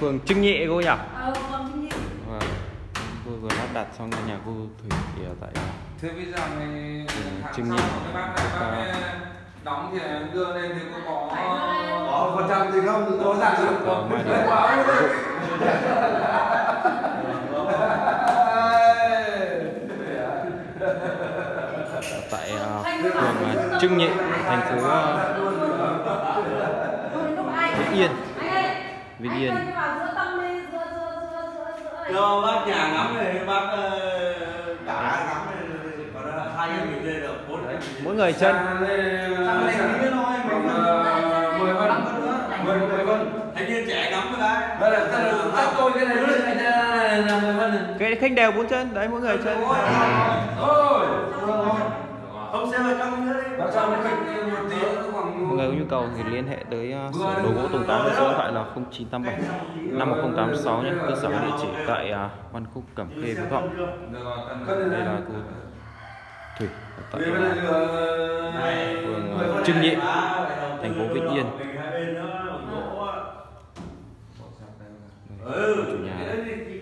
phường Trưng Nhị cô nhỉ? Ừ, phường Trưng Nhị. Vâng. Cô vừa lắp đặt xong cái nhà cô Thủy thì ở tại thế bây giờ này Trưng Nhị. Đóng thì đưa lên thì cô có 100% gì không? Có giảm được không? Tại phường Trưng Nhị, thành phố Vĩnh Yên. Vĩnh Yên. Cho bác nhà ngắm này, bác cả ngắm này, còn 2 người đây được 4 người. Mỗi người chân. Cái khách đều 4 chân đấy, mỗi người chân. Mọi người có nhu cầu thì liên hệ tới Đồ Gỗ Tùng Tám với số điện thoại là 0987 51086 nhé. Cơ sở địa chỉ tại Văn Khúc, Cẩm Khê, Phú Thọ. Đây là cô Thủy tại phường Trưng Nhị, thành phố Vĩnh Yên. Chủ nhà